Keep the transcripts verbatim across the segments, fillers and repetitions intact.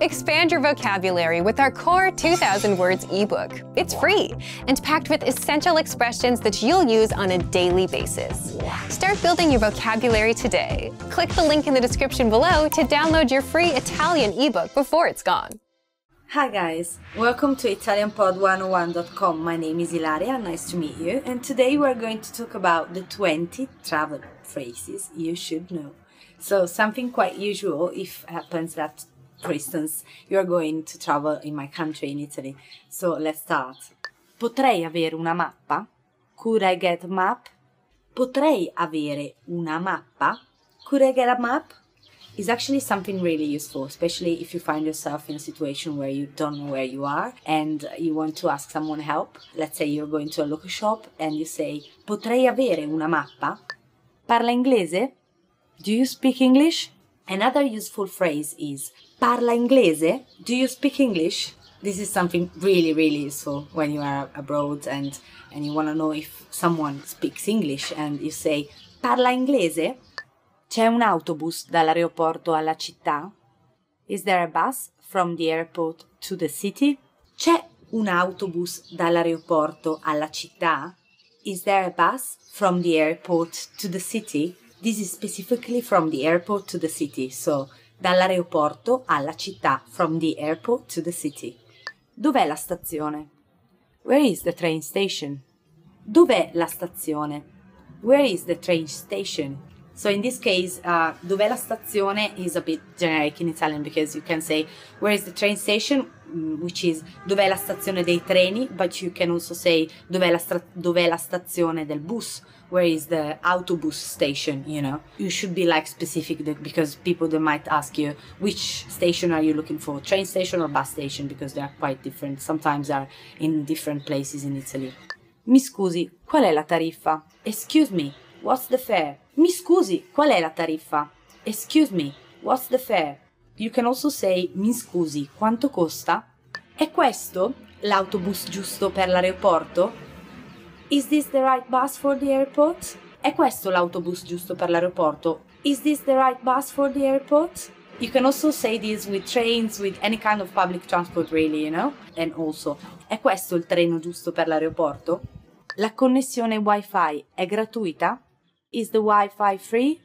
Expand your vocabulary with our core two thousand words ebook. It's free and packed with essential expressions that you'll use on a daily basis. Start building your vocabulary today. Click the link in the description below to download your free Italian ebook before it's gone. Hi guys, welcome to Italian Pod one oh one dot com. My name is Ilaria, nice to meet you, and today we're going to talk about the twenty travel phrases you should know. So something quite usual if it happens that, for instance, you're going to travel in my country, in Italy. So let's start. Potrei avere una mappa? Could I get a map? Potrei avere una mappa? Could I get a map? Is actually something really useful, especially if you find yourself in a situation where you don't know where you are and you want to ask someone help. Let's say you're going to a local shop and you say, potrei avere una mappa? Parla inglese? Do you speak English? Another useful phrase is, parla inglese? Do you speak English? This is something really, really useful when you are abroad and, and you want to know if someone speaks English and you say, parla inglese? C'è un autobus dall'aeroporto alla città? Is there a bus from the airport to the city? C'è un autobus dall'aeroporto alla città? Is there a bus from the airport to the city? This is specifically from the airport to the city, so dall'aeroporto alla città, from the airport to the city. Dov'è la stazione? Where is the train station? Dov'è la stazione? Where is the train station? So in this case, uh, dov'è la stazione is a bit generic in Italian because you can say where is the train station, which is dov'è la stazione dei treni, but you can also say dov'è la, stra- dov'è la stazione del bus, where is the autobus station, you know. You should be like specific because people they might ask you which station are you looking for, train station or bus station, because they are quite different, sometimes they are in different places in Italy. Mi scusi, qual è la tariffa? Excuse me, what's the fare? Mi scusi, qual è la tariffa? Excuse me, what's the fare? You can also say, mi scusi, quanto costa? È questo l'autobus giusto per l'aeroporto? Is this the right bus for the airport? È questo l'autobus giusto per l'aeroporto? Is this the right bus for the airport? You can also say this with trains, with any kind of public transport really, you know? And also, è questo il treno giusto per l'aeroporto? La connessione Wi-Fi è gratuita? Is the Wi-Fi free?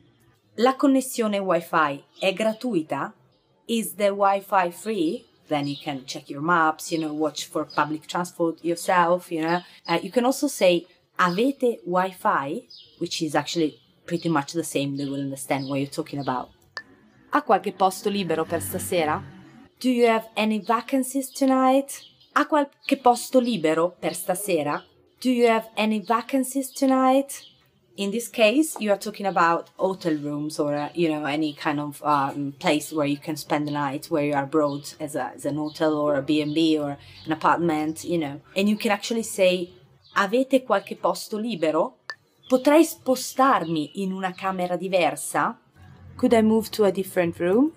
La connessione Wi-Fi è gratuita? Is the Wi-Fi free? Then you can check your maps, you know, watch for public transport yourself, you know. Uh, you can also say, avete Wi-Fi? Which is actually pretty much the same, they will understand what you're talking about. Ha qualche posto libero per stasera? Do you have any vacancies tonight? Ha qualche posto libero per stasera? Do you have any vacancies tonight? In this case, you are talking about hotel rooms or, uh, you know, any kind of um, place where you can spend the night, where you are abroad as, a, as an hotel or a B and B or an apartment, you know. And you can actually say, avete qualche posto libero? Potrei spostarmi in una camera diversa? Could I move to a different room?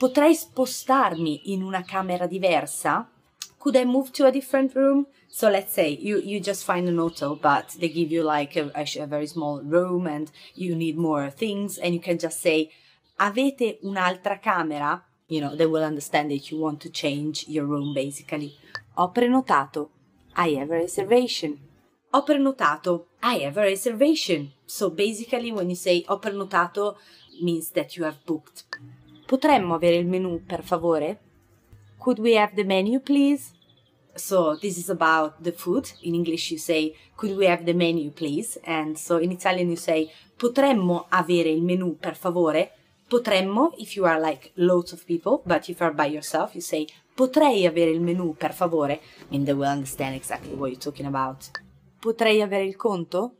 Potrei spostarmi in una camera diversa? Could I move to a different room? So let's say you, you just find an hotel, but they give you like a, a very small room and you need more things, and you can just say, avete un'altra camera? You know, they will understand that you want to change your room basically. Ho prenotato. I have a reservation. Ho prenotato. I have a reservation. So basically when you say ho prenotato means that you have booked. Potremmo avere il menu, per favore? Could we have the menu, please? So this is about the food. In English you say, could we have the menu, please? And so in Italian you say, potremmo avere il menu, per favore? Potremmo, if you are like lots of people, but if you are by yourself, you say, potrei avere il menu, per favore? I mean, they will understand exactly what you're talking about. Potrei avere il conto?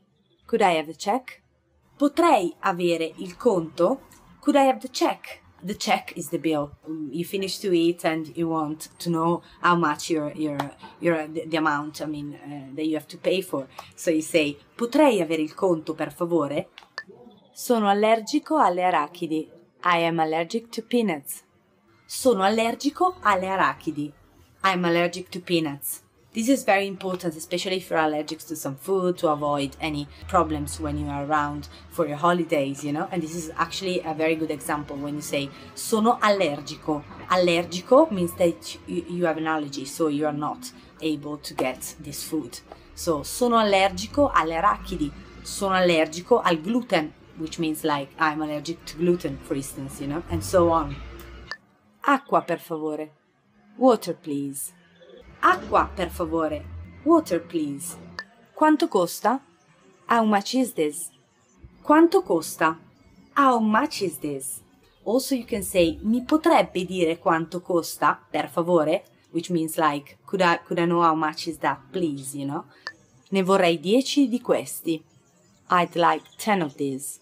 Could I have the check? Potrei avere il conto? Could I have the check? The check is the bill. You finish to eat and you want to know how much your your your the, the amount, I mean, uh, that you have to pay for. So you say, potrei avere il conto, per favore? Sono allergico alle arachidi. I am allergic to peanuts. Sono allergico alle arachidi. I am allergic to peanuts. This is very important, especially if you're allergic to some food, to avoid any problems when you are around for your holidays, you know. And this is actually a very good example when you say sono allergico. Allergico means that you, you have an allergy, so you are not able to get this food. So sono allergico all'arachidi, sono allergico al gluten, which means like I'm allergic to gluten, for instance, you know, and so on. Acqua, per favore. Water, please. Acqua, per favore. Water, please. Quanto costa? How much is this? Quanto costa? How much is this? Also, you can say, mi potrebbe dire quanto costa, per favore, which means like, could I, could I know how much is that, please, you know? Ne vorrei dieci di questi. I'd like ten of these.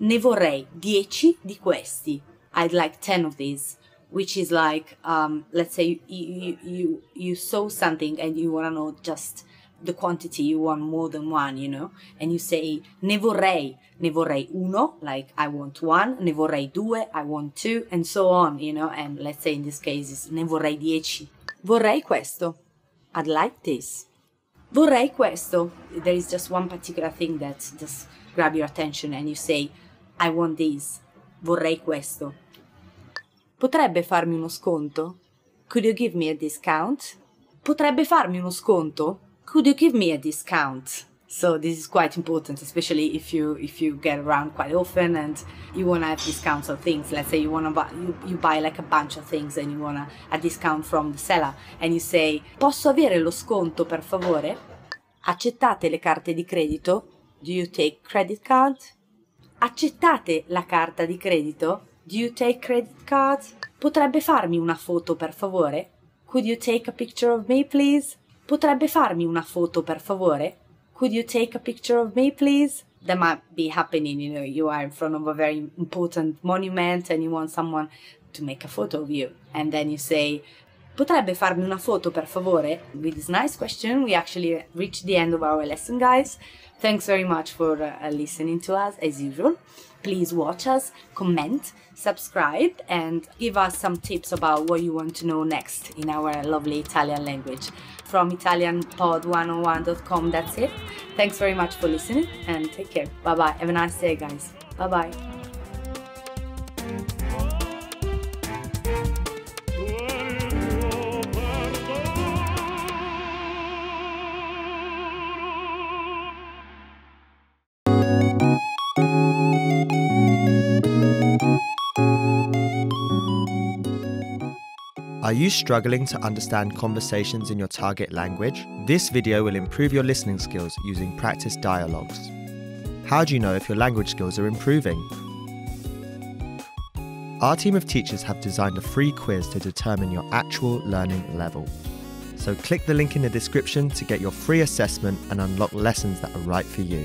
Ne vorrei dieci di questi. I'd like ten of these. Which is like, um, let's say you, you, you, you saw something and you want to know just the quantity, you want more than one, you know, and you say ne vorrei, ne vorrei uno, like I want one, ne vorrei due, I want two, and so on, you know, and let's say in this case it's ne vorrei dieci. Vorrei questo. I'd like this. Vorrei questo. There is just one particular thing that just grab your attention and you say, I want this. Vorrei questo. Potrebbe farmi uno sconto? Could you give me a discount? Potrebbe farmi uno sconto? Could you give me a discount? So this is quite important, especially if you if you get around quite often and you want to have discounts on things. Let's say you want to buy, you, you buy like a bunch of things and you want a, a discount from the seller and you say posso avere lo sconto per favore? Accettate le carte di credito? Do you take credit card? Accettate la carta di credito? Do you take credit card? Potrebbe farmi una foto per favore? Could you take a picture of me please? Potrebbe farmi una foto per favore? Could you take a picture of me please? That might be happening, you know, you are in front of a very important monument and you want someone to make a photo of you. And then you say, potrebbe farmi una foto per favore? With this nice question, we actually reached the end of our lesson, guys. Thanks very much for uh, listening to us as usual. Please watch us, comment, subscribe, and give us some tips about what you want to know next in our lovely Italian language. From Italian Pod one oh one dot com, that's it. Thanks very much for listening and take care. Bye-bye. Have a nice day, guys. Bye-bye. Are you struggling to understand conversations in your target language? This video will improve your listening skills using practice dialogues. How do you know if your language skills are improving? Our team of teachers have designed a free quiz to determine your actual learning level. So click the link in the description to get your free assessment and unlock lessons that are right for you.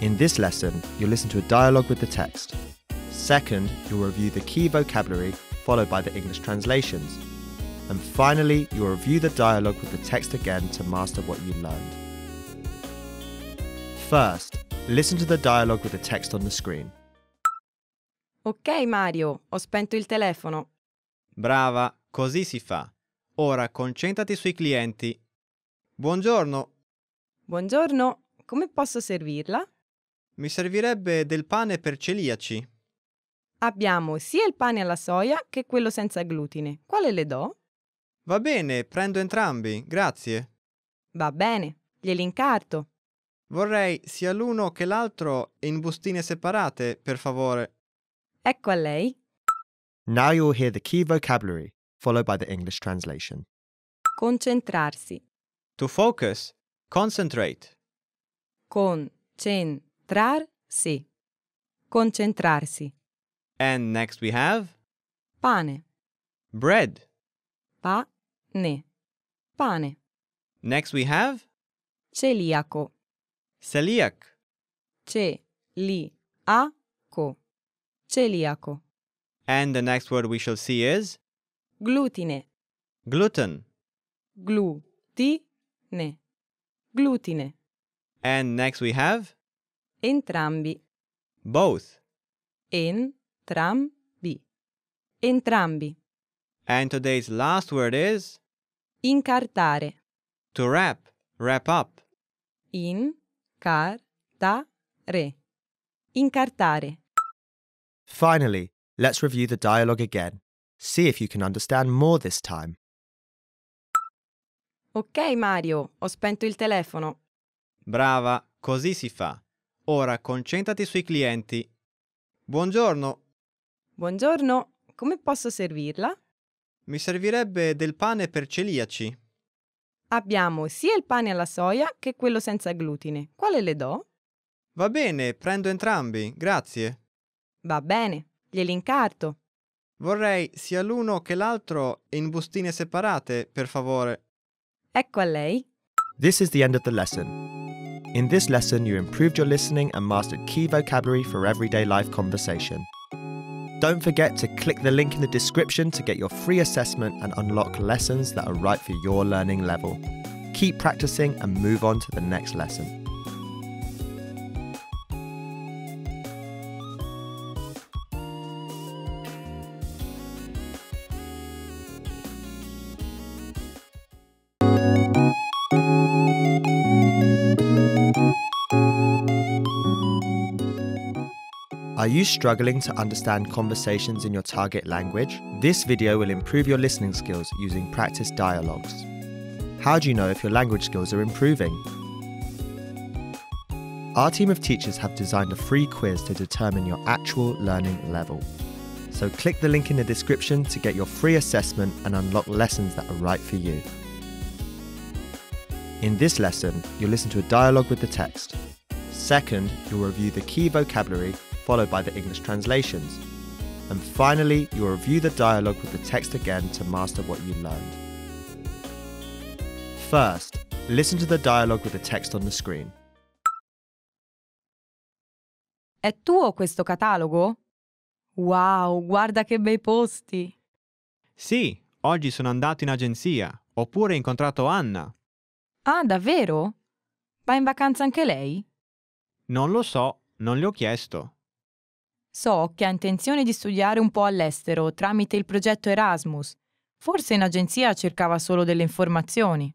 In this lesson, you'll listen to a dialogue with the text. Second, you'll review the key vocabulary followed by the English translations. And finally, you'll review the dialogue with the text again to master what you learned. First, listen to the dialogue with the text on the screen. Ok Mario, ho spento il telefono. Brava, così si fa. Ora concentrati sui clienti. Buongiorno. Buongiorno, come posso servirla? Mi servirebbe del pane per celiaci. Abbiamo sia il pane alla soia che quello senza glutine. Quale le do? Va bene, prendo entrambi, grazie. Va bene, glieli incarto. Vorrei sia l'uno che l'altro in bustine separate, per favore. Ecco a lei. Now you'll hear the key vocabulary, followed by the English translation. Concentrarsi. To focus, concentrate. Con-cen-trar-si. Concentrarsi. And next we have pane. Bread. Pa-ne. Pane. Next we have celiaco. Celiac. Ce-li-a-co. Celiaco. And the next word we shall see is glutine. Gluten. Glu-ti-ne. Glutine. And next we have entrambi. Both. En. Entrambi. Entrambi. And today's last word is Incartare. To wrap, wrap up. In-car-ta-re. Incartare. Finally, let's review the dialogue again. See if you can understand more this time. Ok Mario, ho spento il telefono. Brava, così si fa. Ora concentrati sui clienti. Buongiorno. Buongiorno, come posso servirla? Mi servirebbe del pane per celiaci. Abbiamo sia il pane alla soia che quello senza glutine. Quale le do? Va bene, prendo entrambi, grazie. Va bene, glieli incarto. Vorrei sia l'uno che l'altro in bustine separate, per favore. Ecco a lei. This is the end of the lesson. In this lesson, you improved your listening and mastered key vocabulary for everyday life conversation. Don't forget to click the link in the description to get your free assessment and unlock lessons that are right for your learning level. Keep practicing and move on to the next lesson. Are you struggling to understand conversations in your target language? This video will improve your listening skills using practice dialogues. How do you know if your language skills are improving? Our team of teachers have designed a free quiz to determine your actual learning level. So click the link in the description to get your free assessment and unlock lessons that are right for you. In this lesson, you'll listen to a dialogue with the text. Second, you'll review the key vocabulary followed by the English translations. And finally, you'll review the dialogue with the text again to master what you learned. First, listen to the dialogue with the text on the screen. È tuo questo catalogo? Wow, guarda che bei posti! Sì, oggi sono andato in agenzia, oppure ho incontrato Anna. Ah, davvero? Va in vacanza anche lei? Non lo so, non le ho chiesto. So che ha intenzione di studiare un po' all'estero tramite il progetto Erasmus. Forse in agenzia cercava solo delle informazioni.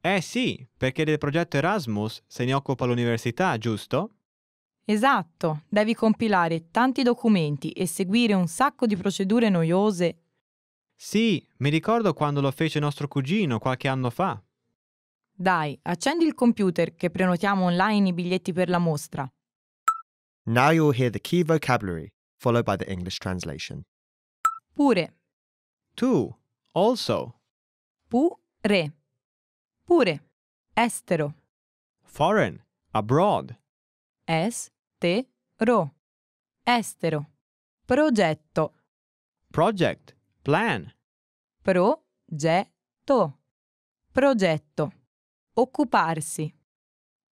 Eh sì, perché del progetto Erasmus se ne occupa l'università, giusto? Esatto, devi compilare tanti documenti e seguire un sacco di procedure noiose. Sì, mi ricordo quando lo fece nostro cugino qualche anno fa. Dai, accendi il computer che prenotiamo online I biglietti per la mostra. Now you'll hear the key vocabulary, followed by the English translation. Pure. Tu. Also. Pure. Pure. Estero. Foreign. Abroad. Es-te-ro. Estero. Progetto. Project. Plan. Pro-ge-to. Progetto. Occuparsi.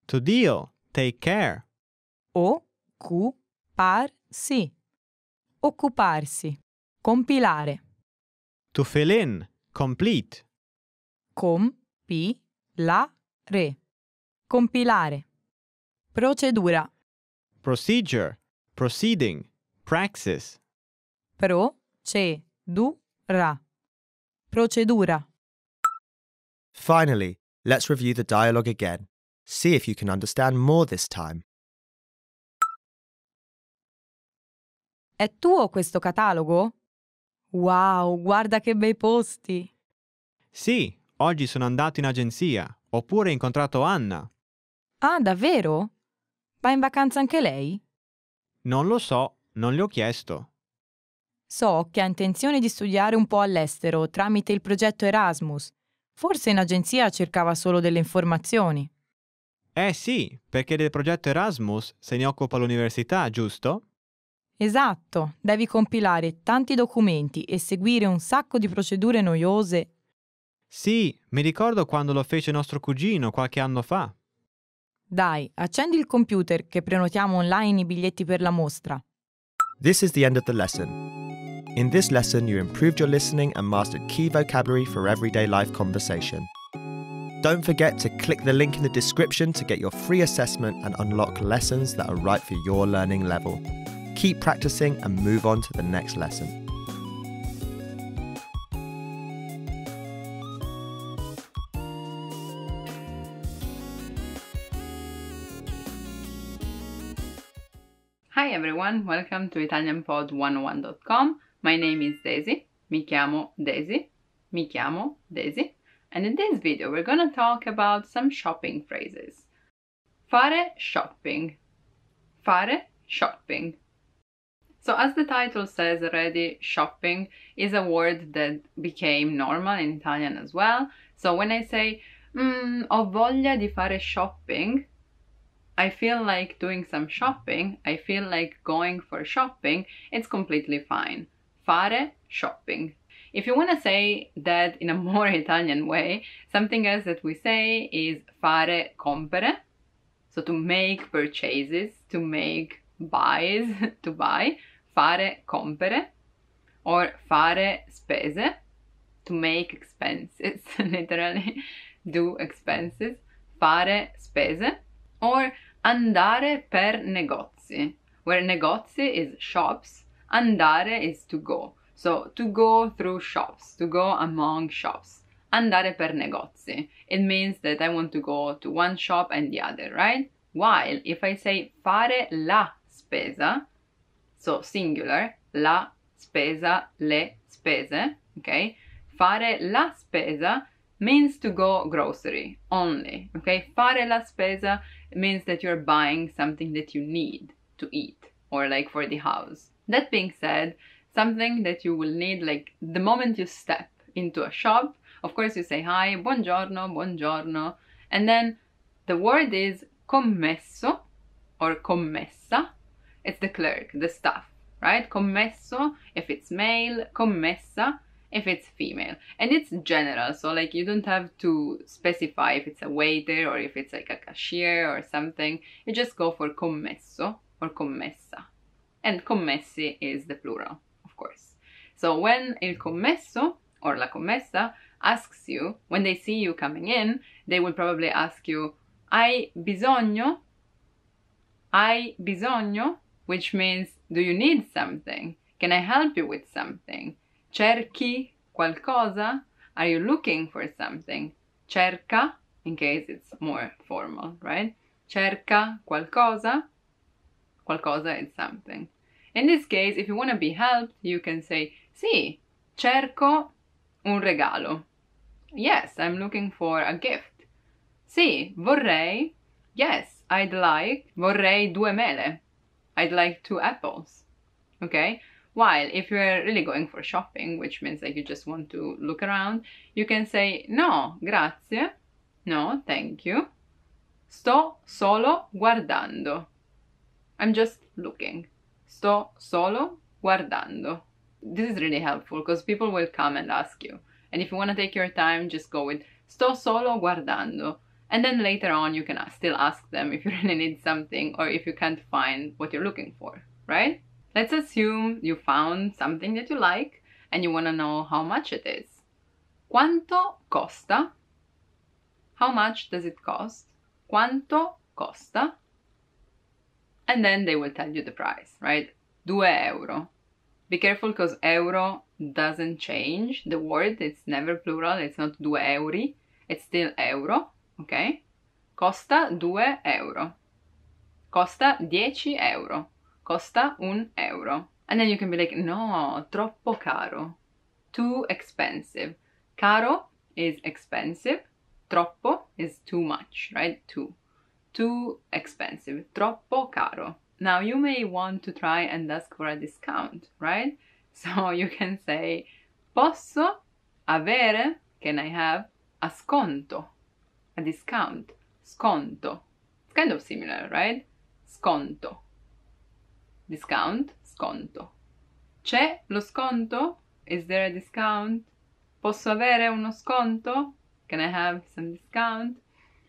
To deal. Take care. O. Occuparsi. Occuparsi. Compilare. To fill in. Complete. Com-pi-la-re. Compilare. Procedura. Procedure. Proceeding. Praxis. Pro-ce-du-ra. Procedura. Finally, let's review the dialogue again. See if you can understand more this time. È tuo questo catalogo? Wow, guarda che bei posti! Sì, oggi sono andato in agenzia, oppure ho incontrato Anna. Ah, davvero? Va in vacanza anche lei? Non lo so, non le ho chiesto. So che ha intenzione di studiare un po' all'estero tramite il progetto Erasmus. Forse in agenzia cercava solo delle informazioni. Eh sì, perché del progetto Erasmus se ne occupa l'università, giusto? Esatto, devi compilare tanti documenti e seguire un sacco di procedure noiose. Sì, mi ricordo quando lo fece nostro cugino qualche anno fa. Dai, accendi il computer che prenotiamo online I biglietti per la mostra. This is the end of the lesson. In this lesson, you improved your listening and mastered key vocabulary for everyday life conversation. Don't forget to click the link in the description to get your free assessment and unlock lessons that are right for your learning level. Keep practicing and move on to the next lesson. Hi everyone, welcome to Italian Pod one oh one dot com. My name is Daisy. Mi chiamo Daisy. Mi chiamo Daisy. And in this video we're gonna talk about some shopping phrases. Fare shopping. Fare shopping. So as the title says already, shopping is a word that became normal in Italian as well. So when I say, mm, ho voglia di fare shopping, I feel like doing some shopping, I feel like going for shopping, it's completely fine. Fare shopping. If you want to say that in a more Italian way, something else that we say is fare compere, so to make purchases, to make buys, to buy, fare compere, or fare spese, to make expenses, literally, do expenses, fare spese, or andare per negozi, where negozi is shops, andare is to go. So to go through shops, to go among shops. Andare per negozi. It means that I want to go to one shop and the other, right? While if I say fare la spesa, so singular, la spesa, le spese, okay? Fare la spesa means to go grocery only, okay? Fare la spesa means that you're buying something that you need to eat or like for the house. That being said, something that you will need like the moment you step into a shop. Of course you say hi, buongiorno, buongiorno. And then the word is commesso or commessa. It's the clerk, the staff, right? Commesso if it's male, commessa if it's female. And it's general, so like you don't have to specify if it's a waiter or if it's like a cashier or something. You just go for commesso or commessa. And commessi is the plural. Course. So when il commesso or la commessa asks you, when they see you coming in, they will probably ask you, hai bisogno, hai bisogno, which means, do you need something? Can I help you with something? Cerchi qualcosa, are you looking for something? Cerca, in case it's more formal, right? Cerca qualcosa, qualcosa is something. In this case, if you want to be helped, you can say, sì, cerco un regalo. Yes, I'm looking for a gift. Sì, vorrei. Yes, I'd like. Vorrei due mele. I'd like two apples. Okay? While if you're really going for shopping, which means like you just want to look around, you can say, no, grazie. No, thank you. Sto solo guardando. I'm just looking. Sto solo guardando. This is really helpful because people will come and ask you. And if you want to take your time, just go with sto solo guardando. And then later on, you can still ask them if you really need something or if you can't find what you're looking for, right? Let's assume you found something that you like and you want to know how much it is. Quanto costa? How much does it cost? Quanto costa? And then they will tell you the price, right? Due euro. Be careful because euro doesn't change the word. It's never plural. It's not due euri. It's still euro, okay? Costa due euro. Costa dieci euro. Costa un euro. And then you can be like, no, troppo caro. Too expensive. Caro is expensive. Troppo is too much, right? Too. Too expensive, troppo caro. Now you may want to try and ask for a discount, right? So you can say, posso avere, can I have, a sconto, a discount, sconto. It's kind of similar, right? Sconto, discount, sconto. C'è lo sconto? Is there a discount? Posso avere uno sconto? Can I have some discount?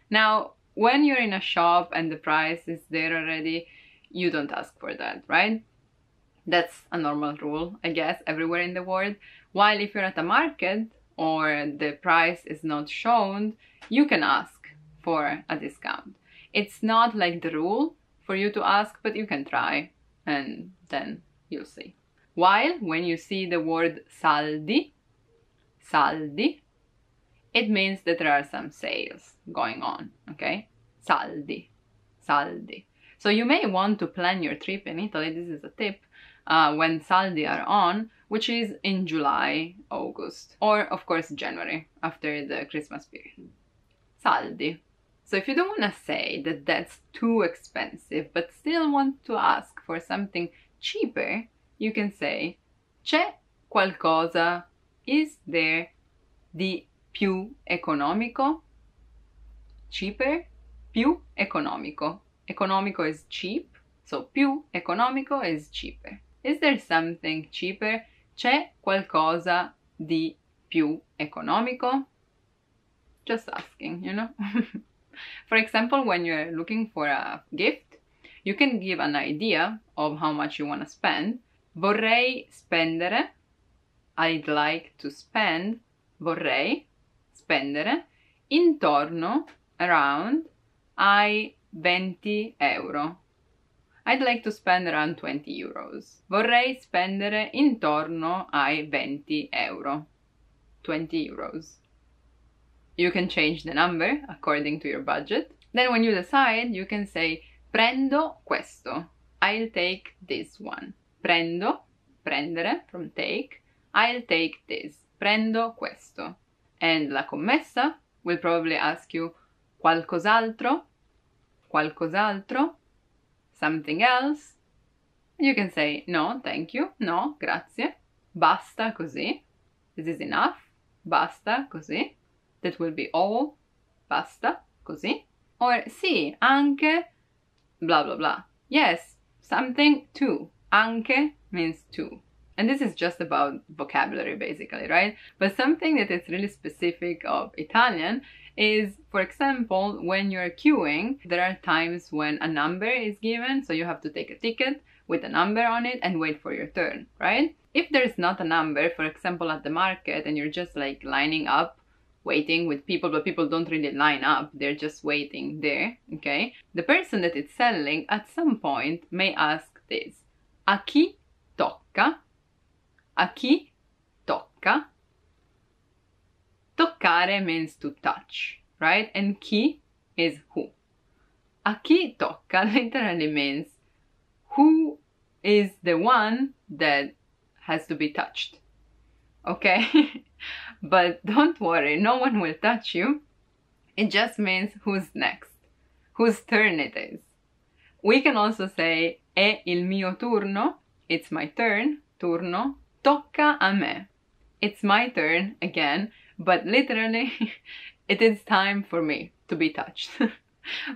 Now, when you're in a shop and the price is there already, you don't ask for that, right? That's a normal rule, I guess, everywhere in the world. While if you're at a market or the price is not shown, you can ask for a discount. It's not like the rule for you to ask, but you can try and then you'll see. While when you see the word saldi, saldi, it means that there are some sales going on, okay? Saldi, saldi. So you may want to plan your trip in Italy, this is a tip, uh, when saldi are on, which is in July, August, or of course January, after the Christmas period. Saldi. So if you don't want to say that that's too expensive, but still want to ask for something cheaper, you can say c'è qualcosa, is there, di più economico, cheaper, più economico. Economico is cheap, so più economico is cheaper. Is there something cheaper? C'è qualcosa di più economico? Just asking, you know? For example, when you're looking for a gift, you can give an idea of how much you want to spend. Vorrei spendere, I'd like to spend, vorrei spendere, intorno, around, ai venti euro. I'd like to spend around twenty euros. Vorrei spendere intorno ai venti euro. twenty euros. You can change the number according to your budget. Then when you decide, you can say prendo questo. I'll take this one. Prendo, prendere, from take. I'll take this. Prendo questo. And la commessa will probably ask you qualcos'altro, qualcos'altro, something else. You can say no, thank you, no, grazie, basta così, this is enough, basta così, that will be all, basta così, or sì, anche, blah blah blah, yes, something too, anche means too. And this is just about vocabulary basically, right? But something that is really specific of Italian is, for example, when you're queuing, there are times when a number is given, so you have to take a ticket with a number on it and wait for your turn, right? If there's not a number, for example, at the market, and you're just like lining up, waiting with people, but people don't really line up, they're just waiting there, okay? The person that is selling at some point may ask this, a chi tocca? A chi tocca? Toccare means to touch, right? And chi is who. A chi tocca literally means who is the one that has to be touched, okay? But don't worry, no one will touch you. It just means who's next, whose turn it is. We can also say è il mio turno, it's my turn, turno, tocca a me, it's my turn again, but literally, it is time for me to be touched.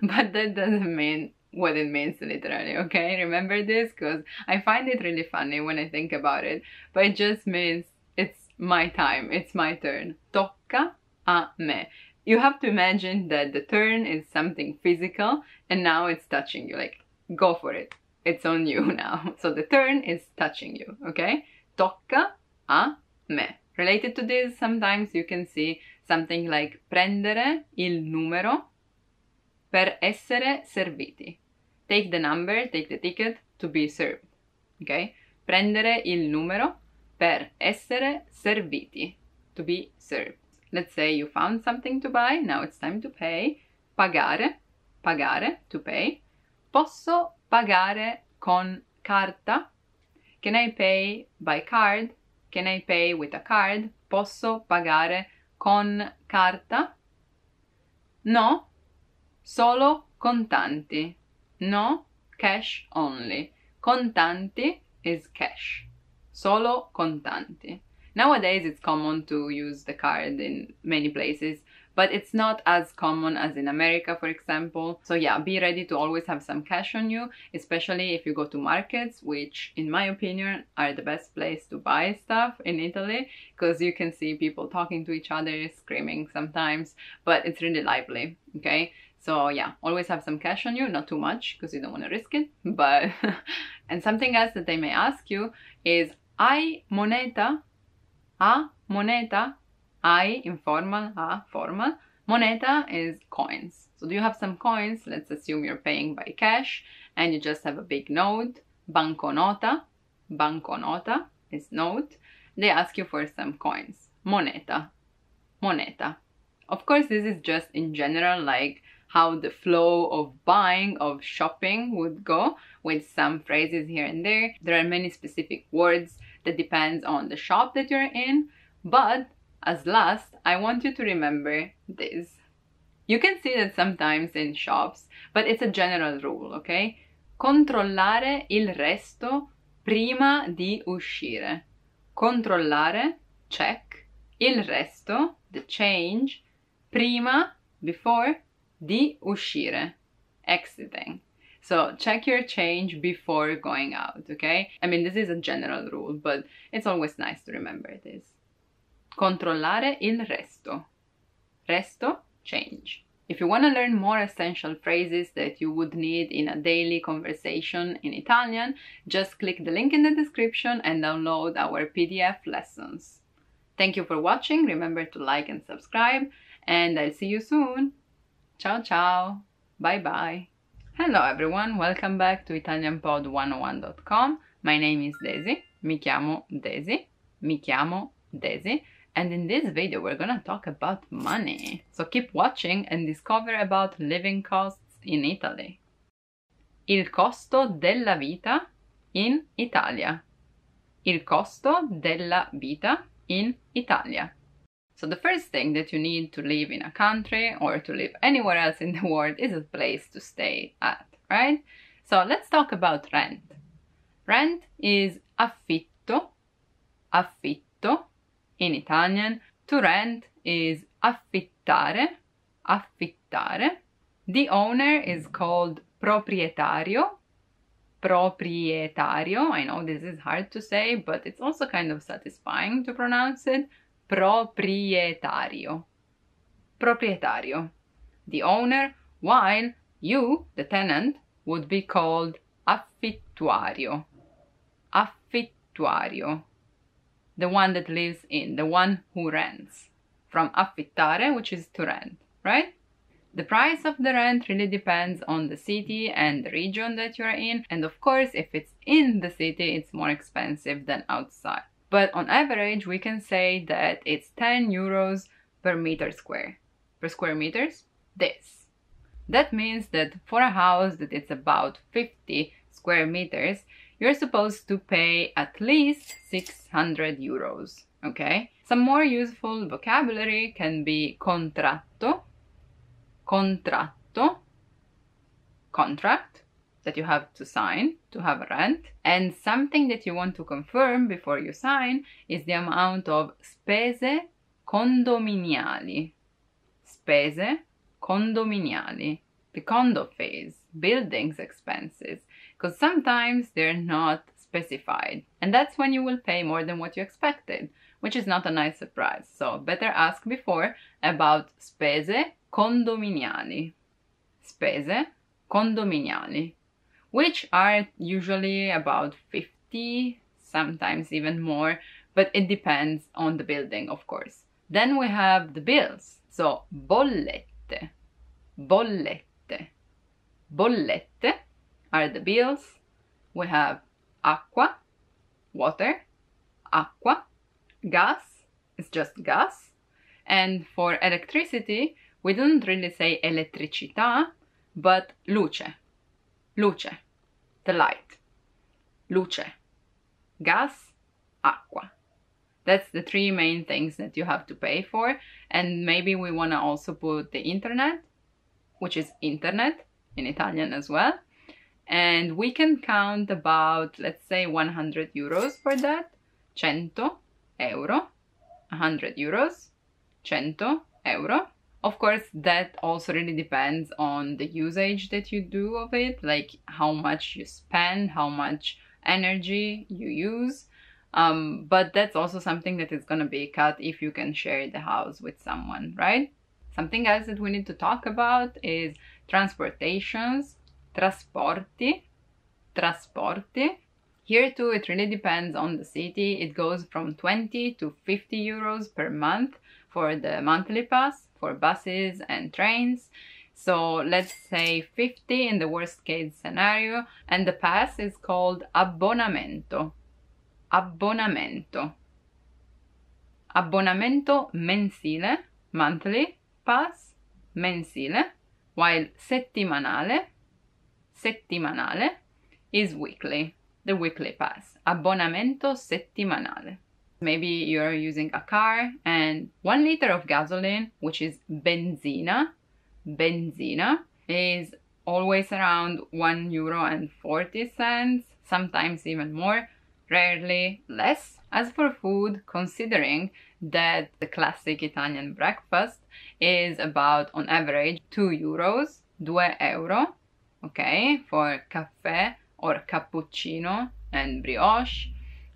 But that doesn't mean what it means literally, okay? Remember this, because I find it really funny when I think about it. But it just means it's my time, it's my turn. Tocca a me. You have to imagine that the turn is something physical, and now it's touching you. Like, go for it. It's on you now. So the turn is touching you, okay? Tocca a me. Related to this, sometimes you can see something like prendere il numero per essere serviti. Take the number, take the ticket to be served. Okay? Prendere il numero per essere serviti, to be served. Let's say you found something to buy, now it's time to pay. Pagare, pagare, to pay. Posso pagare con carta? Can I pay by card? Can I pay with a card? Posso pagare con carta? No, solo contanti. No, cash only. Contanti is cash. Solo contanti. Nowadays it's common to use the card in many places, but it's not as common as in America, for example. So yeah, be ready to always have some cash on you, especially if you go to markets, which in my opinion are the best place to buy stuff in Italy, because you can see people talking to each other, screaming sometimes, but it's really lively, okay? So yeah, always have some cash on you, not too much, because you don't want to risk it, but... And something else that they may ask you is, hai moneta? A moneta? I, informal, a, formal. Moneta is coins. So do you have some coins? Let's assume you're paying by cash and you just have a big note. Banconota, banconota is note. They ask you for some coins. Moneta, moneta. Of course, this is just in general, like how the flow of buying, of shopping would go, with some phrases here and there. There are many specific words that depends on the shop that you're in, but as last, I want you to remember this. You can see that sometimes in shops, but it's a general rule, okay? Controllare il resto prima di uscire. Controllare, check, il resto, the change, prima, before, di uscire, exiting. So check your change before going out, okay? I mean, this is a general rule, but it's always nice to remember this. Controllare il resto. Resto, change. If you want to learn more essential phrases that you would need in a daily conversation in Italian, just click the link in the description and download our P D F lessons. Thank you for watching, remember to like and subscribe, and I'll see you soon! Ciao ciao! Bye bye! Hello everyone, welcome back to Italian Pod one oh one dot com. My name is Daisy, mi chiamo Daisy, mi chiamo Daisy. And in this video, we're gonna talk about money. So keep watching and discover about living costs in Italy. Il costo della vita in Italia. Il costo della vita in Italia. So the first thing that you need to live in a country or to live anywhere else in the world is a place to stay at, right? So let's talk about rent. Rent is affitto, affitto. In Italian, to rent is affittare, affittare. The owner is called proprietario, proprietario. I know this is hard to say, but it's also kind of satisfying to pronounce it. Proprietario, proprietario. The owner, while you, the tenant, would be called affittuario, affittuario. The one that lives in, the one who rents. From affittare, which is to rent, right? The price of the rent really depends on the city and the region that you're in. And of course, if it's in the city, it's more expensive than outside. But on average, we can say that it's ten euros per meter square. Per square meters, this. That means that for a house that it's about fifty square meters, you're supposed to pay at least six hundred euros, okay? Some more useful vocabulary can be contratto, contratto, contract, that you have to sign to have rent, and something that you want to confirm before you sign is the amount of spese condominiali, spese condominiali, the condo phase, buildings expenses, because sometimes they're not specified. And that's when you will pay more than what you expected, which is not a nice surprise. So better ask before about spese condominiali. Spese condominiali, which are usually about fifty, sometimes even more, but it depends on the building, of course. Then we have the bills. So bollette, bollette, bollette. Are the bills. We have acqua, water, acqua, gas, it's just gas, and for electricity we don't really say elettricità, but luce, luce, the light, luce, gas, acqua. That's the three main things that you have to pay for, and maybe we want to also put the internet, which is internet in Italian as well. And we can count about, let's say, one hundred euros for that. Cento euro, one hundred euros, cento euro. Of course, that also really depends on the usage that you do of it, like how much you spend, how much energy you use. Um, but that's also something that is going to be cut if you can share the house with someone, right? Something else that we need to talk about is transportations. Trasporti, trasporti. Here too, it really depends on the city. It goes from twenty to fifty euros per month for the monthly pass, for buses and trains. So let's say fifty in the worst case scenario. And the pass is called abbonamento. Abbonamento. Abbonamento mensile, monthly pass, mensile. while settimanale, settimanale is weekly, the weekly pass, abbonamento settimanale. Maybe you're using a car and one liter of gasoline, which is benzina, benzina, is always around one euro and forty cents, sometimes even more, rarely less. As for food, considering that the classic Italian breakfast is about, on average, two euros, due euro, okay, for caffè or cappuccino and brioche,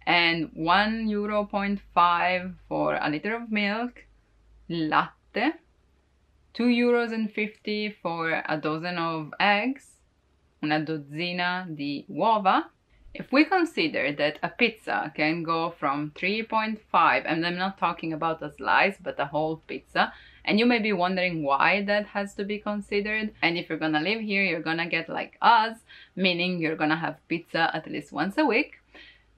and one euro point five for a liter of milk, latte, two euros and fifty for a dozen of eggs, una dozzina di uova. If we consider that a pizza can go from three point five, and I'm not talking about a slice, but a whole pizza, and you may be wondering why that has to be considered, and if you're gonna live here, you're gonna get like us, meaning you're gonna have pizza at least once a week.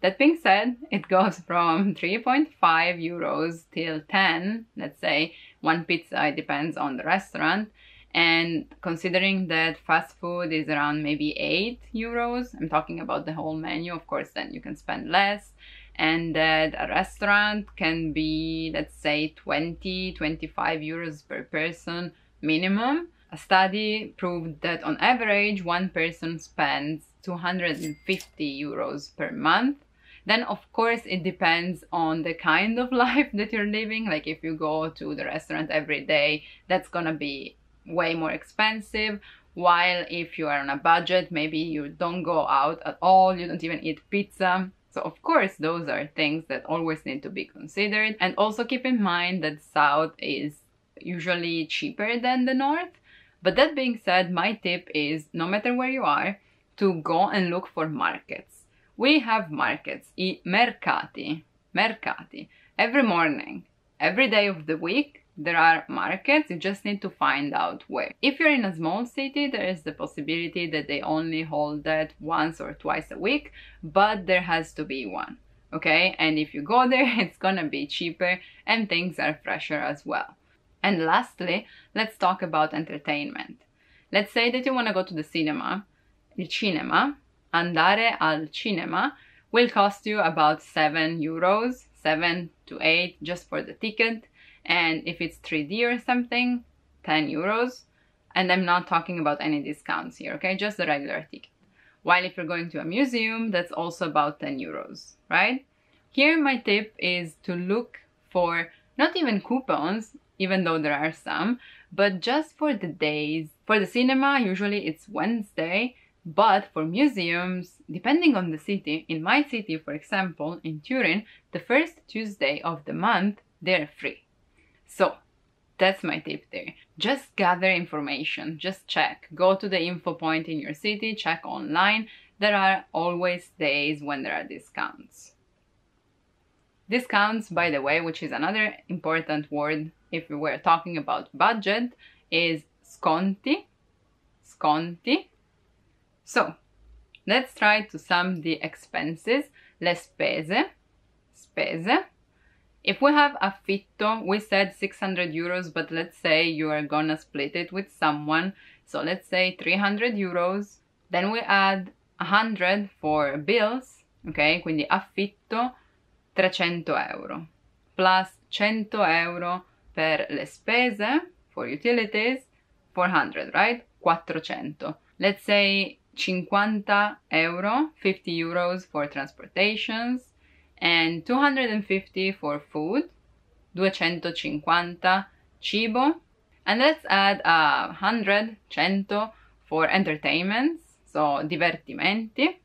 That being said, it goes from three point five euros till ten, let's say, one pizza, it depends on the restaurant. And considering that fast food is around maybe eight euros, I'm talking about the whole menu, of course, then you can spend less. And that a restaurant can be, let's say, twenty, twenty-five euros per person minimum. A study proved that on average, one person spends two hundred fifty euros per month. Then, of course, it depends on the kind of life that you're living. Like if you go to the restaurant every day, that's gonna be way more expensive, while if you are on a budget, maybe you don't go out at all, you don't even eat pizza. So of course those are things that always need to be considered. And also keep in mind that south is usually cheaper than the north. But that being said, my tip is, no matter where you are, to go and look for markets. We have markets, I mercati, mercati, every morning, every day of the week. There are markets, you just need to find out where. If you're in a small city, there is the possibility that they only hold that once or twice a week, but there has to be one, okay? And if you go there, it's gonna be cheaper and things are fresher as well. And lastly, let's talk about entertainment. Let's say that you wanna go to the cinema. Il cinema, andare al cinema, will cost you about seven euros, seven to eight just for the ticket. And if it's three D or something, ten euros. And I'm not talking about any discounts here, okay? Just the regular ticket. While if you're going to a museum, that's also about ten euros, right? Here my tip is to look for not even coupons, even though there are some, but just for the days. For the cinema, usually it's Wednesday, but for museums, depending on the city, in my city, for example, in Turin, the first Tuesday of the month, they're free. So that's my tip there. Just gather information, just check. Go to the info point in your city, check online. There are always days when there are discounts. Discounts, by the way, which is another important word if we were talking about budget, is sconti, sconti. So let's try to sum the expenses, le spese, spese. If we have affitto, we said six hundred euros, but let's say you are gonna split it with someone. So let's say three hundred euros. Then we add one hundred for bills, okay? Quindi affitto trecento euro. Plus cento euro per le spese, for utilities, four hundred, right? quattrocento. Let's say cinquanta euro, fifty euros for transportations. And two hundred fifty for food, duecentocinquanta cibo, and let's add uh, one hundred, cento for entertainments, so divertimenti.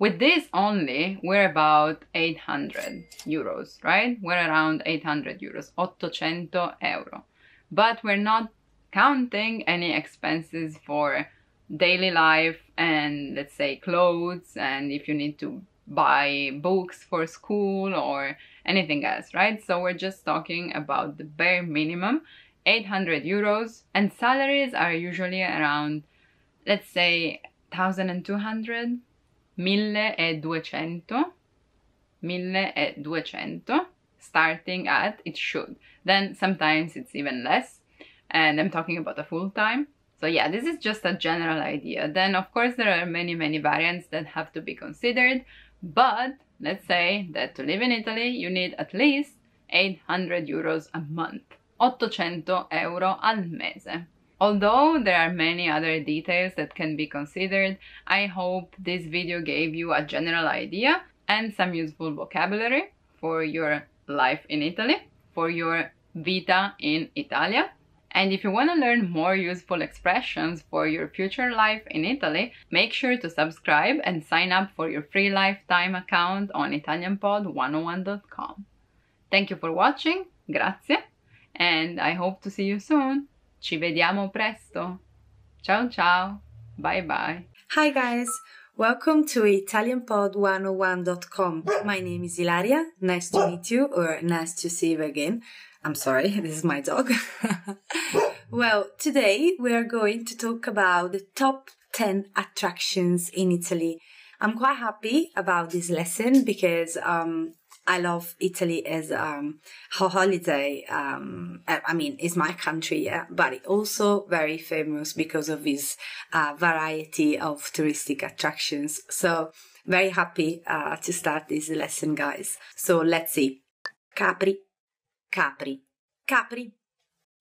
With this only, we're about eight hundred euros, right? We're around eight hundred euros, ottocento euro. But we're not counting any expenses for daily life and, let's say, clothes, and if you need to buy books for school or anything else, right? So we're just talking about the bare minimum, eight hundred euros, and salaries are usually around, let's say, one thousand two hundred, milleduecento, milleduecento, starting at, it should. Then sometimes it's even less, and I'm talking about a full time. So yeah, this is just a general idea. Then of course there are many, many variants that have to be considered, but let's say that to live in Italy you need at least eight hundred euros a month, ottocento euro al mese. Although there are many other details that can be considered, I hope this video gave you a general idea and some useful vocabulary for your life in Italy, for your vita in Italia. And if you want to learn more useful expressions for your future life in Italy, make sure to subscribe and sign up for your free lifetime account on Italian Pod one oh one dot com. Thank you for watching, grazie, and I hope to see you soon. Ci vediamo presto. Ciao ciao, bye bye. Hi guys, welcome to Italian Pod one oh one dot com. My name is Ilaria, nice to meet you, or nice to see you again. I'm sorry, this is my dog. Well, today we are going to talk about the top ten attractions in Italy. I'm quite happy about this lesson because um, I love Italy as um, a holiday. Um, I mean, it's my country, yeah, but it's also very famous because of its uh, variety of touristic attractions. So very happy uh, to start this lesson, guys. So let's see. Capri. Capri, Capri,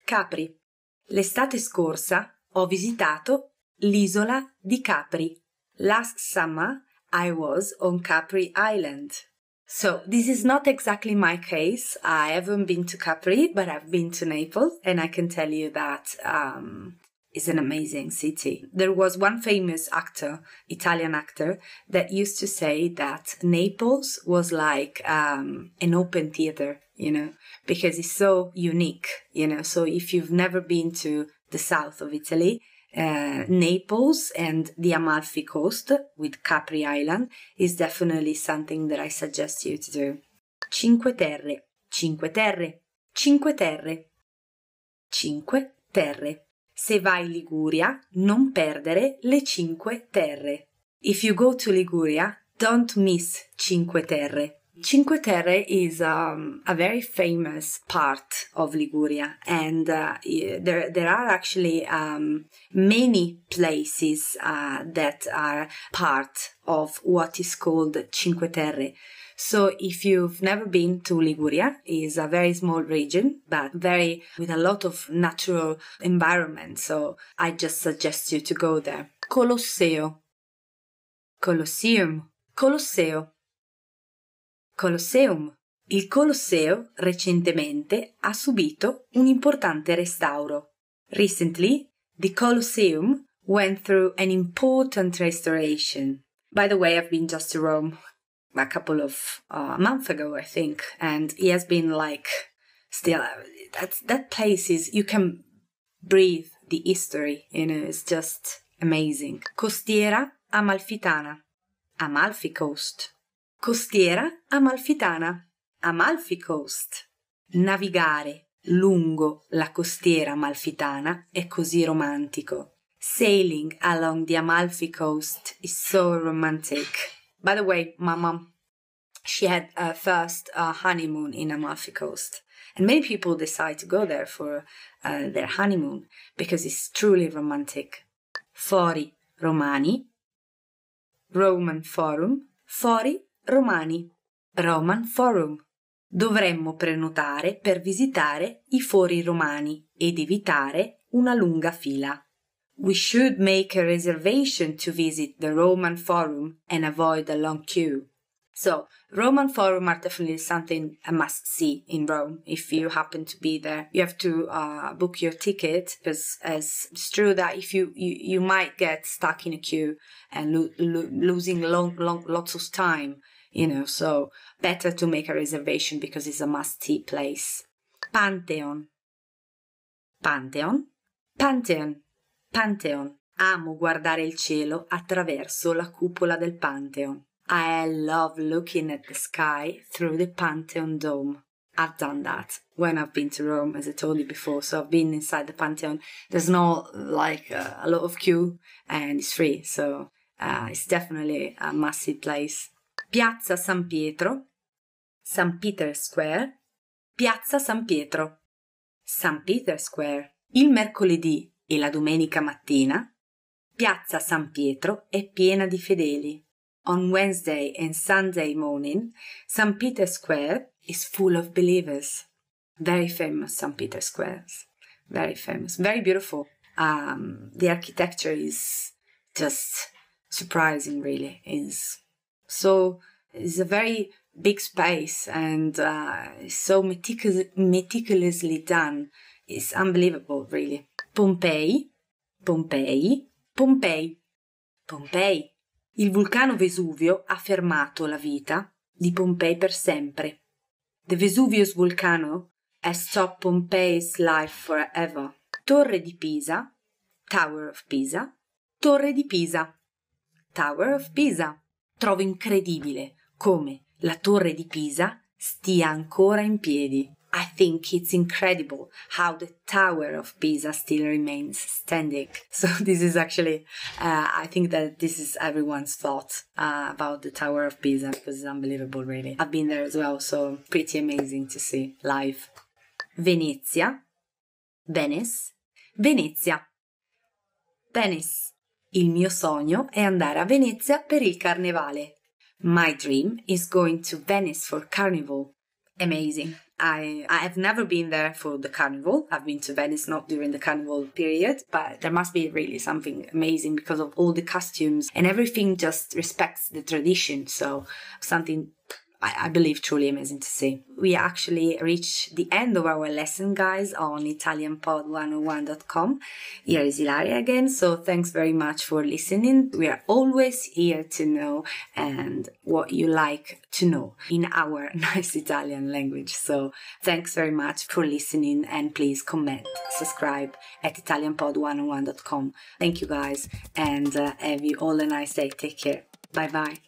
Capri. L'estate scorsa ho visitato l'isola di Capri. Last summer I was on Capri Island. So this is not exactly my case. I haven't been to Capri, but I've been to Naples, and I can tell you that um, it's an amazing city. There was one famous actor, Italian actor, that used to say that Naples was like um, an open theater. You know, because it's so unique, you know. So if you've never been to the south of Italy, uh, Naples and the Amalfi Coast with Capri Island is definitely something that I suggest you to do. Cinque Terre, Cinque Terre, Cinque Terre, Cinque Terre. Se vai in Liguria, non perdere le Cinque Terre. If you go to Liguria, don't miss Cinque Terre. Cinque Terre is um, a very famous part of Liguria, and uh, there, there are actually um, many places uh, that are part of what is called Cinque Terre. So if you've never been to Liguria, it's a very small region, but very with a lot of natural environment, so I just suggest you to go there. Colosseo, Colosseum, Colosseo. Colosseum. Il Colosseo recentemente ha subito un importante restauro. Recently, the Colosseum went through an important restoration. By the way, I've been just to Rome a couple of uh, months ago, I think, and it has been like still that that place is you can breathe the history, you know, it's just amazing. Costiera Amalfitana, Amalfi Coast. Costiera Amalfitana, Amalfi Coast. Navigare lungo la costiera amalfitana è così romantico. Sailing along the Amalfi Coast is so romantic. By the way, my mom, she had her first uh, honeymoon in Amalfi Coast. And many people decide to go there for uh, their honeymoon because it's truly romantic. Fori Romani, Roman Forum, Fori Romani, Roman Forum. Dovremmo prenotare per visitare I fori romani ed evitare una lunga fila. We should make a reservation to visit the Roman Forum and avoid a long queue. So, Roman Forum are definitely something I must see in Rome if you happen to be there. You have to uh, book your ticket because it's true that if you, you, you might get stuck in a queue and lo lo losing long, long, lots of time, you know, so better to make a reservation because it's a must-see place. Pantheon. Pantheon. Pantheon. Pantheon. Amo guardare il cielo attraverso la cupola del Pantheon. I love looking at the sky through the Pantheon dome. I've done that when I've been to Rome, as I told you before. So I've been inside the Pantheon. There's no like uh, a lot of queue and it's free. So uh, it's definitely a massive place. Piazza San Pietro, San Peter Square, Piazza San Pietro, San Peter Square. Il mercoledì e la domenica mattina, Piazza San Pietro è piena di fedeli. On Wednesday and Sunday morning, Saint Peter's Square is full of believers. Very famous Saint Peter's Square. Very famous. Very beautiful. Um, the architecture is just surprising, really. It's so it's a very big space and uh, so meticul- meticulously done. It's unbelievable, really. Pompei, Pompei, Pompei, Pompei. Il vulcano Vesuvio ha fermato la vita di Pompei per sempre. The Vesuvius volcano has stopped Pompei's life forever. Torre di Pisa, Tower of Pisa, Torre di Pisa, Tower of Pisa. Trovo incredibile come la Torre di Pisa stia ancora in piedi. I think it's incredible how the Tower of Pisa still remains standing. So this is actually, uh, I think that this is everyone's thought uh, about the Tower of Pisa, because it's unbelievable, really. I've been there as well, so pretty amazing to see live. Venezia, Venice, Venezia, Venice. Il mio sogno è andare a Venezia per il carnevale. My dream is going to Venice for carnival. Amazing. I I have never been there for the carnival. I've been to Venice not during the carnival period, but there must be really something amazing because of all the costumes and everything just respects the tradition. So something I, I believe truly amazing to see. We actually reached the end of our lesson, guys, on Italian Pod one oh one dot com. Here is Ilaria again. So thanks very much for listening. We are always here to know and what you like to know in our nice Italian language. So thanks very much for listening and please comment, subscribe at Italian Pod one oh one dot com. Thank you, guys, and uh, have you all a nice day. Take care. Bye-bye.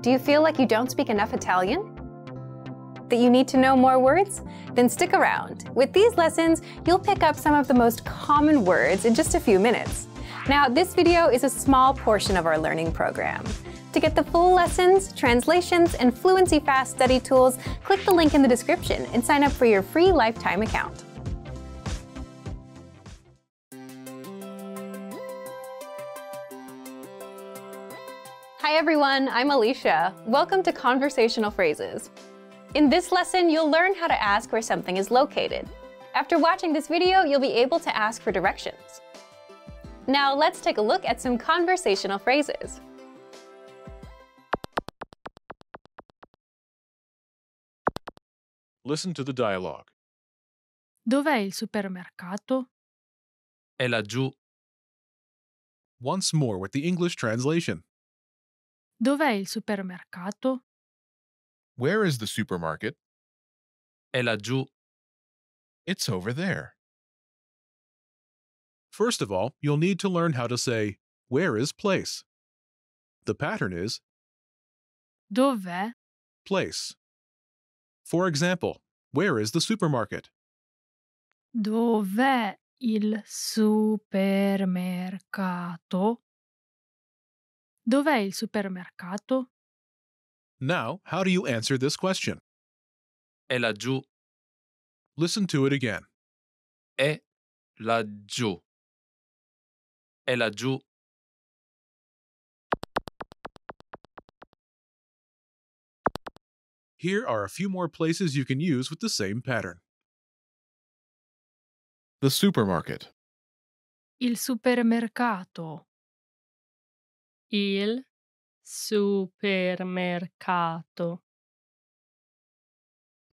Do you feel like you don't speak enough Italian? That you need to know more words? Then stick around. With these lessons, you'll pick up some of the most common words in just a few minutes. Now, this video is a small portion of our learning program. To get the full lessons, translations, and Fluency Fast study tools, click the link in the description and sign up for your free lifetime account. Hi everyone, I'm Alicia. Welcome to Conversational Phrases. In this lesson, you'll learn how to ask where something is located. After watching this video, you'll be able to ask for directions. Now let's take a look at some conversational phrases. Listen to the dialogue. Dov'è il supermercato? È laggiù. Once more with the English translation. Dov'è il supermercato? Where is the supermarket? È laggiù. It's over there. First of all, you'll need to learn how to say, where is place? The pattern is dov'è? Place. For example, where is the supermarket? Dov'è il supermercato? Dov'è il supermercato? Now, how do you answer this question? È laggiù. Listen to it again. È laggiù. È laggiù. Here are a few more places you can use with the same pattern. The supermarket. Il supermercato. Il supermercato.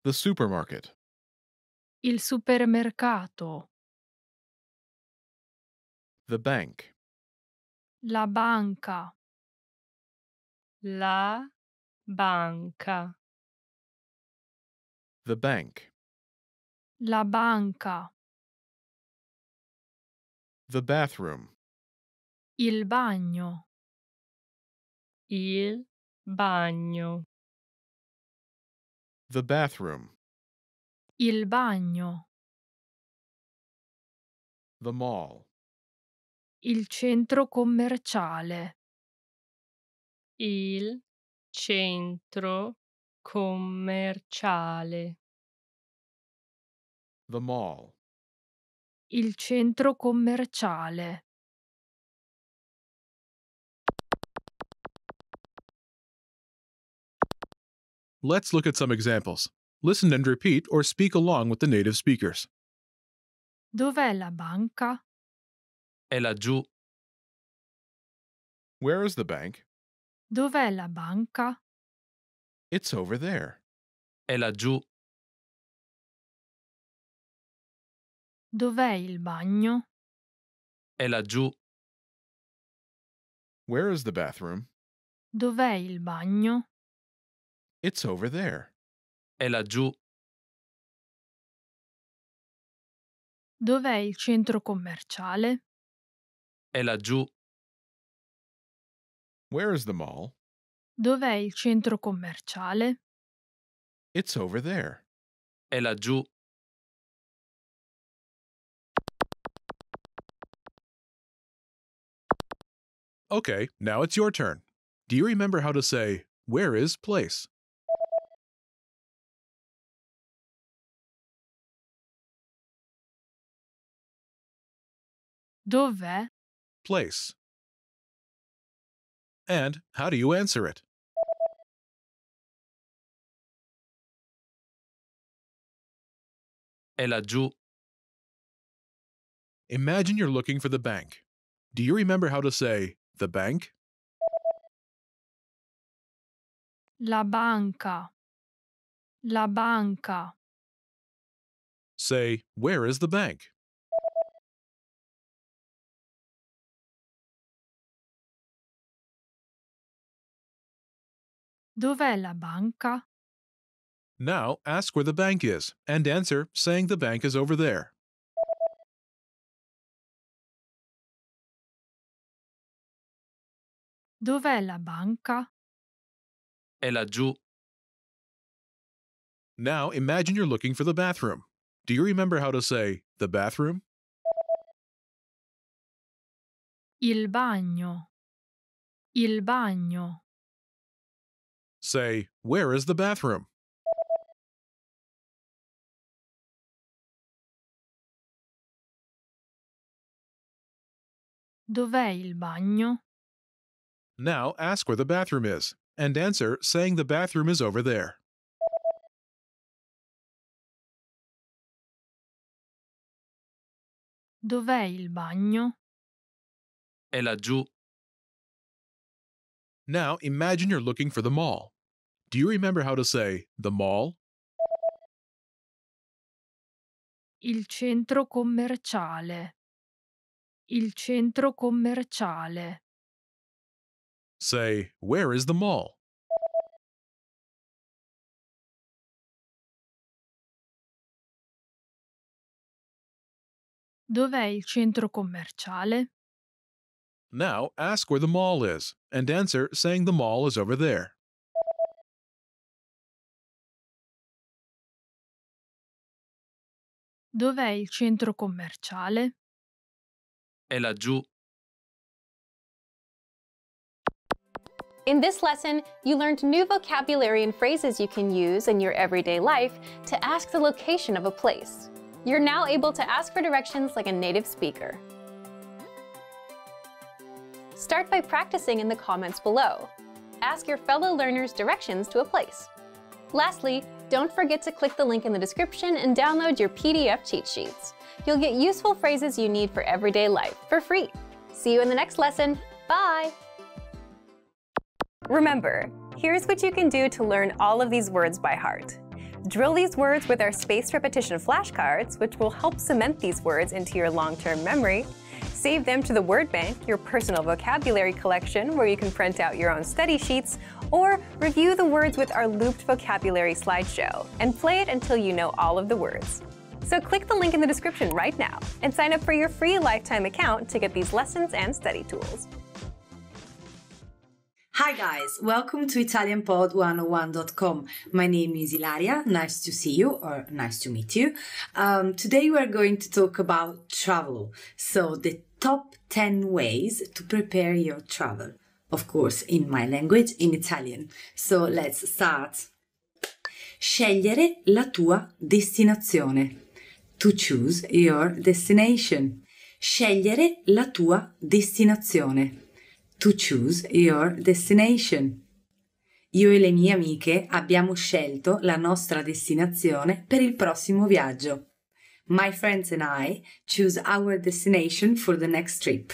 The supermarket. Il supermercato. The bank. La banca. La banca. The bank. La banca. The bathroom. Il bagno. Il bagno. The bathroom. Il bagno. The mall. Il centro commerciale. Il centro commerciale. The mall. Il centro commerciale. Let's look at some examples. Listen and repeat or speak along with the native speakers. Dov'è la banca? È laggiù. Where is the bank? Dov'è la banca? It's over there. È laggiù. Dov'è il bagno? È laggiù. Where is the bathroom? Dov'è il bagno? It's over there. È laggiù. Dov'è il centro commerciale? È laggiù. Where is the mall? Dov'è il centro commerciale? It's over there. È laggiù. Okay, now it's your turn. Do you remember how to say, where is place? Dov'è? Place. And how do you answer it? È laggiù. Imagine you're looking for the bank. Do you remember how to say the bank? La banca. La banca. Say, where is the bank? Dov'è la banca? Now ask where the bank is and answer saying the bank is over there. Dov'è la banca? È laggiù. Now imagine you're looking for the bathroom. Do you remember how to say the bathroom? Il bagno. Il bagno. Say, where is the bathroom? Dov'è il bagno? Now ask where the bathroom is, and answer saying the bathroom is over there. Dov'è il bagno? È laggiù. Now imagine you're looking for the mall. Do you remember how to say the mall? Il centro commerciale. Il centro commerciale. Say, where is the mall? Dov'è il centro commerciale? Now ask where the mall is and answer saying the mall is over there. Dov'è il centro commerciale? È laggiù. In this lesson, you learned new vocabulary and phrases you can use in your everyday life to ask the location of a place. You're now able to ask for directions like a native speaker. Start by practicing in the comments below. Ask your fellow learners directions to a place. Lastly, don't forget to click the link in the description and download your P D F cheat sheets. You'll get useful phrases you need for everyday life for free. See you in the next lesson. Bye! Remember, here's what you can do to learn all of these words by heart. Drill these words with our spaced repetition flashcards, which will help cement these words into your long-term memory. Save them to the word bank, your personal vocabulary collection, where you can print out your own study sheets, or review the words with our looped vocabulary slideshow, and play it until you know all of the words. So click the link in the description right now and sign up for your free lifetime account to get these lessons and study tools. Hi guys, welcome to Italian Pod one oh one dot com. My name is Ilaria, nice to see you or nice to meet you. Um, today we are going to talk about travel, so the top ten ways to prepare your travel. Of course, in my language, in Italian. So let's start. Scegliere la tua destinazione. To choose your destination. Scegliere la tua destinazione. To choose your destination. Io e le mie amiche abbiamo scelto la nostra destinazione per il prossimo viaggio. My friends and I choose our destination for the next trip.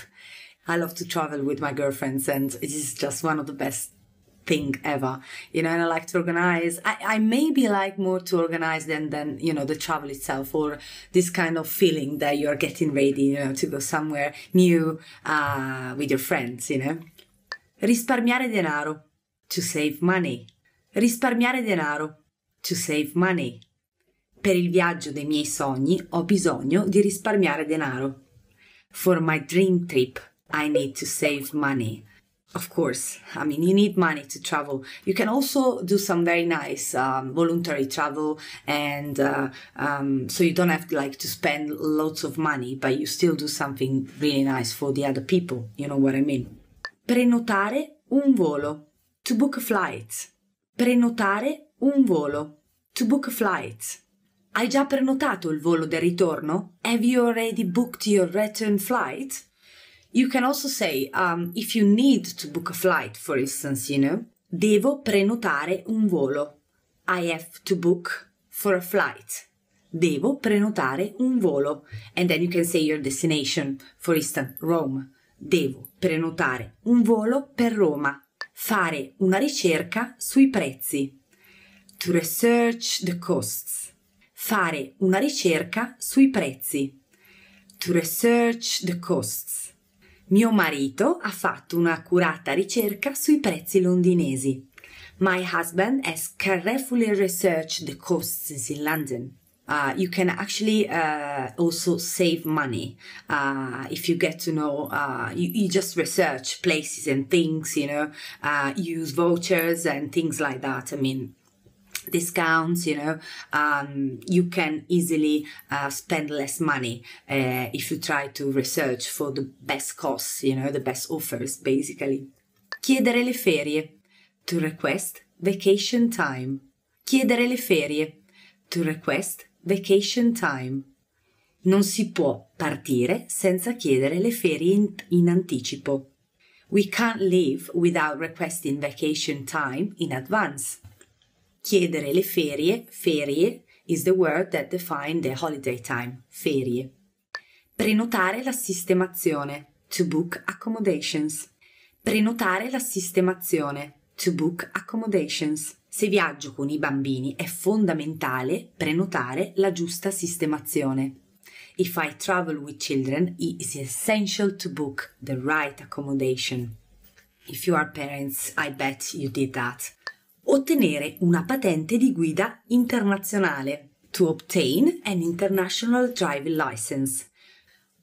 I love to travel with my girlfriends and it is just one of the best thing ever. You know, and I like to organize. I, I maybe like more to organize than, than, you know, the travel itself or this kind of feeling that you're getting ready, you know, to go somewhere new uh, with your friends, you know. Risparmiare denaro. To save money. Risparmiare denaro. To save money. Per il viaggio dei miei sogni ho bisogno di risparmiare denaro. For my dream trip, I need to save money. Of course, I mean, you need money to travel. You can also do some very nice um, voluntary travel and uh, um, so you don't have to, like, to spend lots of money, but you still do something really nice for the other people. You know what I mean? Prenotare un volo. To book a flight. Prenotare un volo. To book a flight. Hai già prenotato il volo del ritorno? Have you already booked your return flight? You can also say, um, if you need to book a flight, for instance, you know. Devo prenotare un volo. I have to book for a flight. Devo prenotare un volo. And then you can say your destination. For instance, Rome. Devo prenotare un volo per Roma. Fare una ricerca sui prezzi. To research the costs. Fare una ricerca sui prezzi. To research the costs. Mio marito ha fatto un'accurata ricerca sui prezzi londinesi. My husband has carefully researched the costs in London. Uh, you can actually uh, also save money uh, if you get to know, uh, you, you just research places and things, you know, uh, use vouchers and things like that. I mean, discounts, you know, um, you can easily uh, spend less money uh, if you try to research for the best costs, you know, the best offers, basically. Chiedere le ferie. To request vacation time. Chiedere le ferie. To request vacation time. Non si può partire senza chiedere le ferie in, in anticipo. We can't leave without requesting vacation time in advance. Chiedere le ferie, ferie, is the word that defines the holiday time, ferie. Prenotare la sistemazione, to book accommodations. Prenotare la sistemazione. To book accommodations. Se viaggio con i bambini è fondamentale prenotare la giusta sistemazione. If I travel with children, it is essential to book the right accommodation. If you are parents, I bet you did that. Ottenere una patente di guida internazionale. To obtain an international driving license.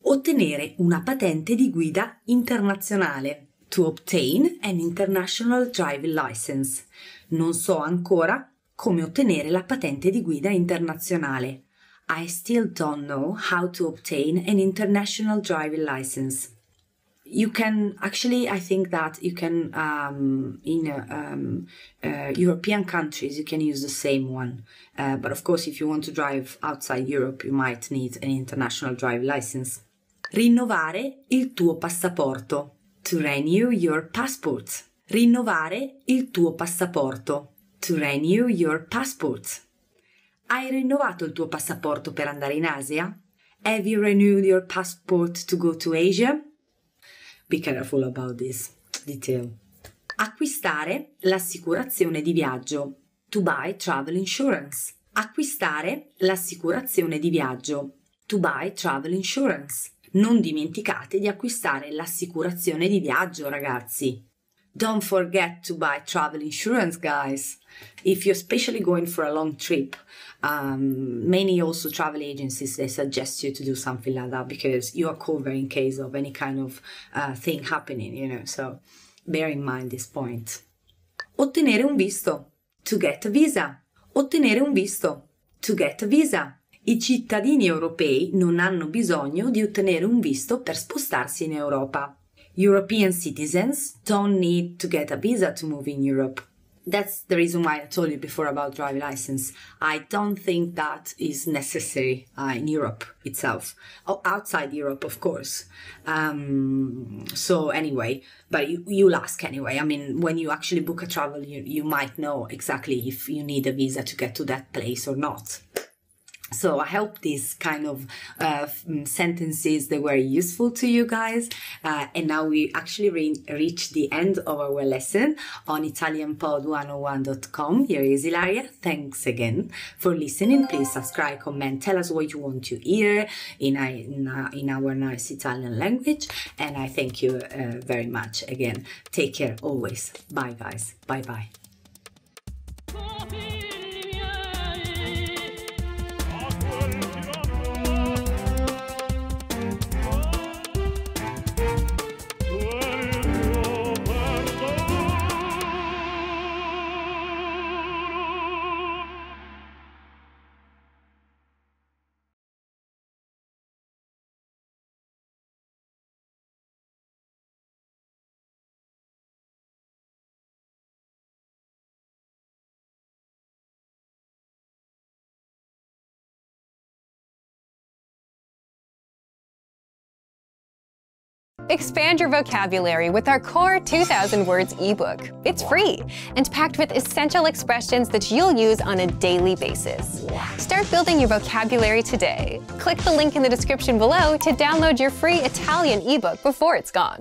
Ottenere una patente di guida internazionale. To obtain an international driving license. Non so ancora come ottenere la patente di guida internazionale. I still don't know how to obtain an international driving license. You can actually, I think that you can um, in uh, um, uh, European countries you can use the same one. Uh, but of course, if you want to drive outside Europe, you might need an international driving license. Rinnovare il tuo passaporto. To renew your passport. Rinnovare il tuo passaporto. To renew your passport. Hai rinnovato il tuo passaporto per andare in Asia? Have you renewed your passport to go to Asia? Be careful about this detail. Acquistare l'assicurazione di viaggio. To buy travel insurance. Acquistare l'assicurazione di viaggio. To buy travel insurance. Non dimenticate di acquistare l'assicurazione di viaggio, ragazzi. Don't forget to buy travel insurance, guys. If you're especially going for a long trip, um, many also travel agencies, they suggest you to do something like that because you are covered in case of any kind of uh, thing happening, you know. So bear in mind this point. Ottenere un visto. To get a visa. Ottenere un visto. To get a visa. I cittadini europei non hanno bisogno di ottenere un visto per spostarsi in Europa. European citizens don't need to get a visa to move in Europe. That's the reason why I told you before about driving license. I don't think that is necessary uh, in Europe itself. Oh, outside Europe, of course. Um, so anyway, but you, you'll ask anyway. I mean, when you actually book a travel, you, you might know exactly if you need a visa to get to that place or not. So I hope these kind of uh, sentences, they were useful to you guys. Uh, and now we actually re- reach the end of our lesson on Italian Pod one oh one dot com. Here is Ilaria. Thanks again for listening. Please subscribe, comment, tell us what you want to hear in, a, in, a, in our nice Italian language. And I thank you uh, very much again. Take care always. Bye guys. Bye bye. Expand your vocabulary with our Core two thousand Words eBook. It's free and packed with essential expressions that you'll use on a daily basis. Start building your vocabulary today. Click the link in the description below to download your free Italian eBook before it's gone.